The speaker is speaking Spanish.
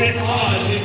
It was.